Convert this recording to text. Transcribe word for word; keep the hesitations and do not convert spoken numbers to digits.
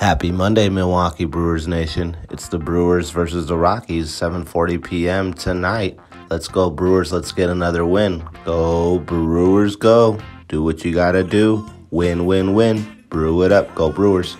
Happy Monday, Milwaukee Brewers Nation. It's the Brewers versus the Rockies, seven forty p m tonight. Let's go, Brewers. Let's get another win. Go, Brewers, go. Do what you gotta do. Win, win, win. Brew it up. Go, Brewers.